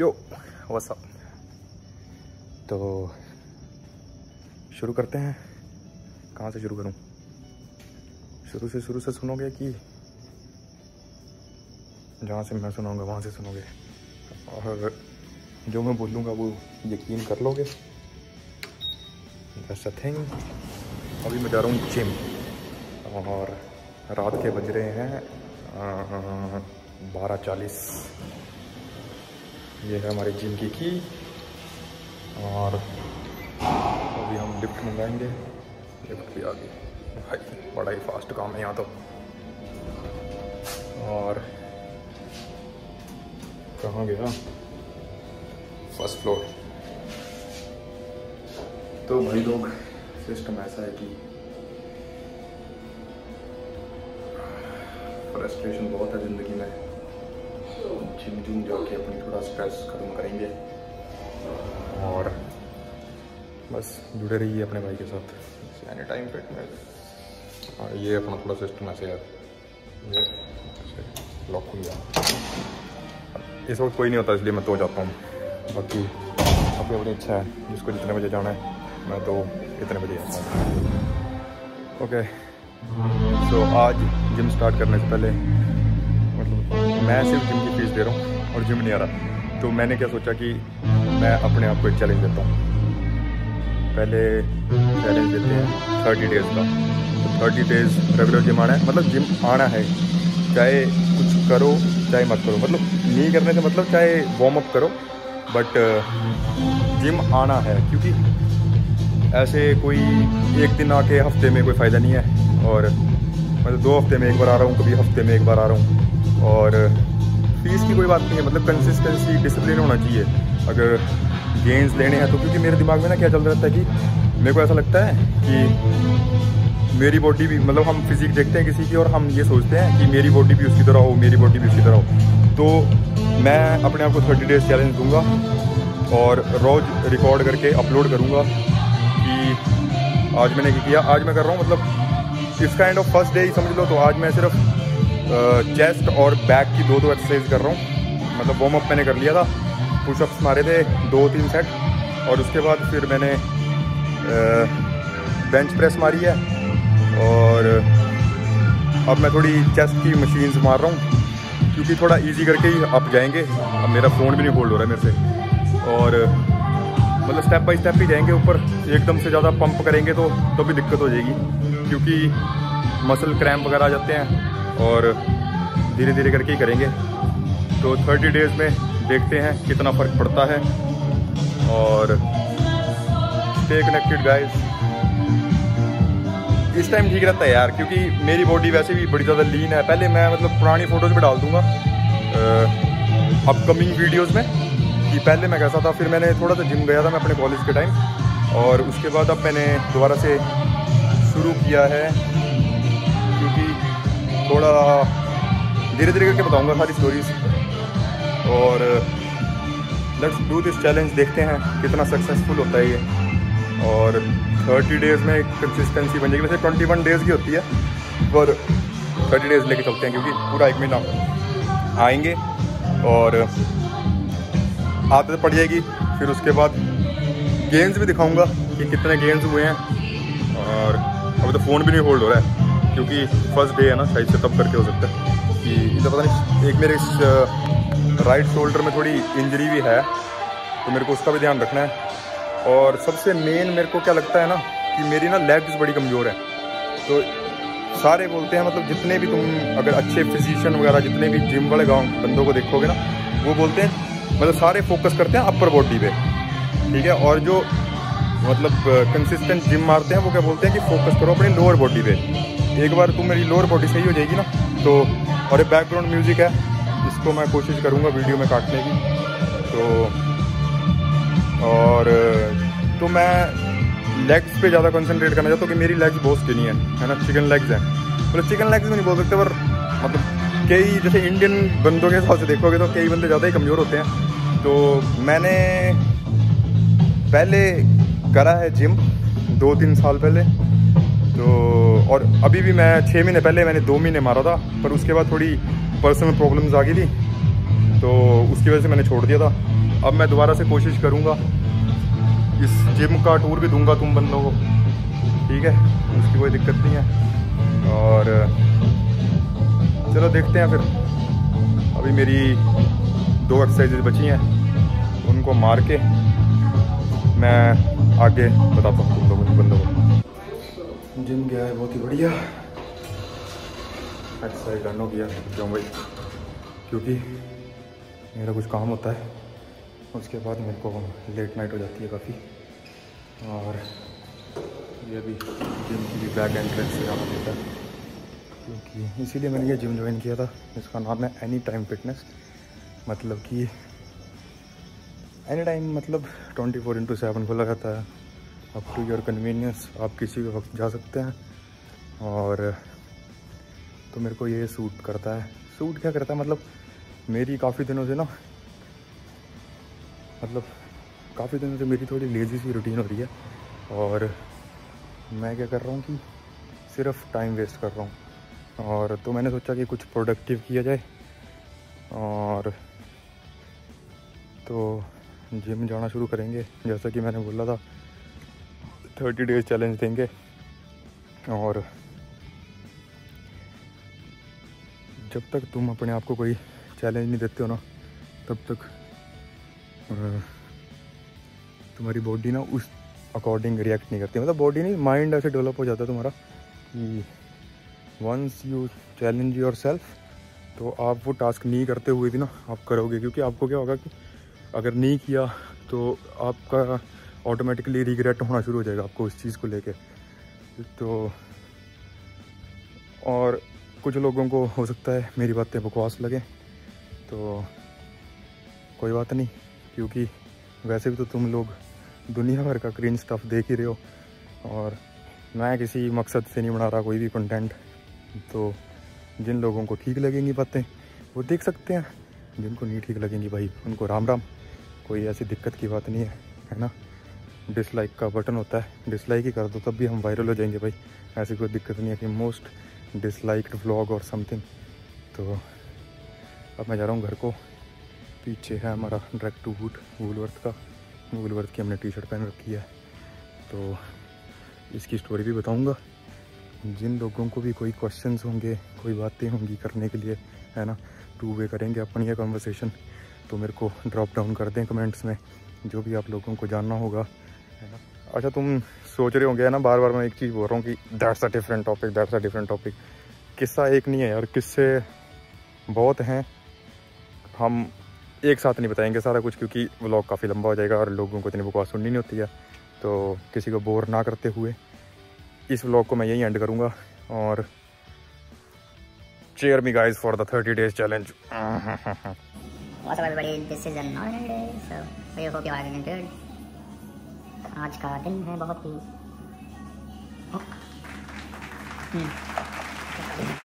यो WhatsApp. तो शुरू करते हैं। कहाँ से शुरू करूँ? शुरू से सुनोगे कि जहाँ से मैं सुनाऊँगा वहाँ से सुनोगे, और जो मैं बोलूँगा वो यकीन कर लोगे। That's a thing. अभी मैं जा रहा हूँ जिम, और रात के बज रहे हैं 12:40। ये है हमारे जिम की और अभी हम लिफ्ट मंगाएंगे। लिफ्ट भी आ गई भाई, बड़ा ही फास्ट काम है यहाँ तो। और कहाँ गया? First floor. तो भाई लोग, सिस्टम ऐसा है कि फ्रस्ट्रेशन बहुत है ज़िंदगी में। जिम जाके अपनी थोड़ा स्ट्रेस खत्म करेंगे, और बस जुड़े रहिए अपने भाई के साथ, एनी टाइम फिटनेस। और ये अपना थोड़ा सिस्टम ऐसे है, लॉक हो गया। इस वक्त कोई नहीं होता इसलिए मैं तो जाता हूँ, बाकी अपनी अपनी इच्छा है। जिसको जितने बजे जाना है, मैं तो इतने बजे जाता हूँ। ओके, तो आज जिम स्टार्ट करने से पहले मैं सिर्फ जिम की फीस दे रहा हूँ और जिम नहीं आ रहा, तो मैंने क्या सोचा कि मैं अपने आप को एक चैलेंज देता हूँ। पहले चैलेंज देते हैं 30 डेज़ का। 30 डेज़ रेगुलर जिम आना है, मतलब जिम आना है, चाहे कुछ करो चाहे मत करो। मतलब नहीं करने से मतलब चाहे वार्म अप करो, बट जिम आना है। क्योंकि ऐसे कोई एक दिन आके हफ्ते में कोई फ़ायदा नहीं है। और मतलब 2 हफ्ते में एक बार आ रहा हूँ, कभी हफ्ते में एक बार आ रहा हूँ। और फीस की कोई बात नहीं है, मतलब कंसिस्टेंसी, डिसिप्लिन होना चाहिए अगर गेंस लेने हैं तो। क्योंकि मेरे दिमाग में ना क्या चल रहा है कि मेरे को ऐसा लगता है कि मेरी बॉडी भी, मतलब हम फिजिक देखते हैं किसी की और हम ये सोचते हैं कि मेरी बॉडी भी उसकी तरह हो, मेरी बॉडी भी उसकी तरह हो। तो मैं अपने आप को 30 डेज़ चैलेंज दूँगा और रोज़ रिकॉर्ड करके अपलोड करूँगा कि आज मैंने क्या किया। आज मैं कर रहा हूँ, मतलब इस काइंड ऑफ फर्स्ट डे ही समझ लो। तो आज मैं सिर्फ चेस्ट और बैक की 2-2 एक्सरसाइज कर रहा हूँ। मतलब वार्म अप मैंने कर लिया था, पुशअप्स मारे थे 2-3 सेट, और उसके बाद फिर मैंने बेंच प्रेस मारी है। और अब मैं थोड़ी चेस्ट की मशीन्स मार रहा हूँ, क्योंकि थोड़ा इजी करके ही आप जाएंगे। अब मेरा फ़ोन भी नहीं होल्ड हो रहा है मेरे से, और मतलब स्टेप बाय स्टेप ही जाएंगे ऊपर। एकदम से ज़्यादा पंप करेंगे तो भी दिक्कत हो जाएगी, क्योंकि मसल क्रैम्प वगैरह आ जाते हैं। और धीरे धीरे करके ही करेंगे। तो 30 डेज़ में देखते हैं कितना फ़र्क पड़ता है। और स्टे कनेक्टेड गाइस। इस टाइम ठीक रहता है यार, क्योंकि मेरी बॉडी वैसे भी बड़ी ज़्यादा लीन है। पहले मैं मतलब पुरानी फ़ोटोज़ भी डाल दूँगा अपकमिंग वीडियोज़ में कि पहले मैं कैसा था। फिर मैंने थोड़ा सा जिम गया था मैं अपने कॉलेज के टाइम, और उसके बाद अब मैंने दोबारा से शुरू किया है। क्योंकि थोड़ा धीरे धीरे करके बताऊंगा सारी स्टोरीज। और लेट्स डू दिस चैलेंज, देखते हैं कितना सक्सेसफुल होता है ये। और 30 डेज़ में कंसिस्टेंसी बन जाएगी। वैसे 21 डेज़ की होती है, पर 30 डेज़ लेके चलते हैं, क्योंकि पूरा 1 महीना आएंगे और आदत पड़ जाएगी। फिर उसके बाद गेंस भी दिखाऊंगा कि कितने गेंस हुए हैं। और अभी तो फ़ोन भी नहीं होल्ड हो रहा है, क्योंकि फर्स्ट डे है ना, शायद से तब करके हो सकता है कि इधर पता नहीं। एक मेरे इस राइट शोल्डर में थोड़ी इंजरी भी है, तो मेरे को उसका भी ध्यान रखना है। और सबसे मेन मेरे को क्या लगता है ना कि मेरी ना लेग्स बड़ी कमज़ोर है। तो सारे बोलते हैं, मतलब जितने भी तुम अगर अच्छे फिजिशियन वगैरह, जितने भी जिम वाले गाँव बंदों को देखोगे ना, वो बोलते हैं, मतलब सारे फोकस करते हैं अपर बॉडी पे, ठीक है। और जो मतलब कंसिस्टेंट जिम मारते हैं वो क्या बोलते हैं कि फोकस करो अपनी लोअर बॉडी पे। एक बार तुम मेरी लोअर बॉडी सही हो जाएगी ना तो। और ये बैकग्राउंड म्यूज़िक है, इसको मैं कोशिश करूँगा वीडियो में काटने की। तो और तो मैं लेग्स पे ज़्यादा कंसंट्रेट करना चाहता हूँ, कि मेरी लेग्स बहुत स्किनी है ना, चिकन लेग्स हैं। मतलब चिकन लेग्स में नहीं बोल सकते, पर मतलब कई जैसे इंडियन बंदों के हिसाब से देखोगे तो कई बंदे ज़्यादा ही कमज़ोर होते हैं। तो मैंने पहले करा है जिम 2-3 साल पहले तो। और अभी भी मैं 6 महीने पहले मैंने 2 महीने मारा था, पर उसके बाद थोड़ी पर्सनल प्रॉब्लम्स आ गई थी, तो उसकी वजह से मैंने छोड़ दिया था। अब मैं दोबारा से कोशिश करूँगा, इस जिम का टूर भी दूंगा तुम बंदों को, ठीक है, उसकी कोई दिक्कत नहीं है। और चलो देखते हैं फिर, अभी मेरी 2 एक्सरसाइजेज बची हैं, उनको मार के मैं आगे बताता हूँ तुम लोगों बंदों को। जिम गया है, बहुत ही बढ़िया एक्सरसाइज करना हो गया जाऊँ भाई, क्योंकि मेरा कुछ काम होता है, उसके बाद मेरे को लेट नाइट हो जाती है काफ़ी। और ये भी जिम की भी बैक एंट्रेंस से जाना पड़ता है, क्योंकि इसीलिए मैंने ये जिम ज्वाइन किया था, इसका नाम है एनी टाइम फिटनेस, मतलब कि एनी टाइम मतलब 24/7 खुला रहता है, अप टू योर कन्वीनियंस, आप किसी भी वक्त जा सकते हैं। और तो मेरे को ये सूट करता है, सूट क्या करता है मतलब मेरी काफ़ी दिनों से ना, मतलब काफ़ी दिनों से मेरी थोड़ी लेजी सी रूटीन हो रही है, और मैं क्या कर रहा हूँ कि सिर्फ टाइम वेस्ट कर रहा हूँ। और तो मैंने सोचा कि कुछ प्रोडक्टिव किया जाए, और तो जिम जाना शुरू करेंगे, जैसा कि मैंने बोला था 30 डेज़ चैलेंज देंगे। और जब तक तुम अपने आप को कोई चैलेंज नहीं देते हो ना, तब तक तुम्हारी बॉडी ना उस अकॉर्डिंग रिएक्ट नहीं करती, मतलब बॉडी नहीं, माइंड ऐसे डेवलप हो जाता है तुम्हारा कि once you challenge yourself, तो आप वो टास्क नहीं करते हुए भी ना आप करोगे, क्योंकि आपको क्या होगा कि अगर नहीं किया तो आपका ऑटोमेटिकली रिग्रेट होना शुरू हो जाएगा आपको उस चीज़ को लेके। तो और कुछ लोगों को हो सकता है मेरी बातें बकवास लगें, तो कोई बात नहीं, क्योंकि वैसे भी तो तुम लोग दुनिया भर का क्रिंज स्टफ देख ही रहे हो, और मैं किसी मकसद से नहीं बना रहा कोई भी कंटेंट। तो जिन लोगों को ठीक लगेंगी बातें वो देख सकते हैं, जिनको नहीं ठीक लगेंगी भाई उनको राम राम, कोई ऐसी दिक्कत की बात नहीं है, है ना। डिसलाइक का बटन होता है, डिसलाइक ही कर दो तब भी हम वायरल हो जाएंगे भाई, ऐसी कोई दिक्कत नहीं है कि मोस्ट डिसलाइक्ड व्लॉग और समथिंग। तो अब मैं जा रहा हूँ घर को, पीछे है हमारा ड्रग टू बूट वूलवर्थ का, वूलवर्थ की हमने टी-शर्ट पहन रखी है, तो इसकी स्टोरी भी बताऊंगा। जिन लोगों को भी कोई क्वेश्चंस होंगे, कोई बातें होंगी करने के लिए, है ना, 2 वे करेंगे अपन ये कन्वर्सेशन, तो मेरे को ड्रॉप डाउन कर दें कमेंट्स में जो भी आप लोगों को जानना होगा, है ना। अच्छा तुम सोच रहे होंगे, है ना, बार बार मैं एक चीज़ बोल रहा हूँ कि that's a different topic, that's a different topic. किस्सा एक नहीं है यार, किस्से बहुत हैं, हम एक साथ नहीं बताएंगे सारा कुछ, क्योंकि व्लॉग काफ़ी लंबा हो जाएगा और लोगों को इतनी बकवास सुननी नहीं होती है। तो किसी को बोर ना करते हुए इस व्लॉग को मैं यही एंड करूँगा। और cheer me guys for the 30 days challenge. आज का दिन है बहुत ही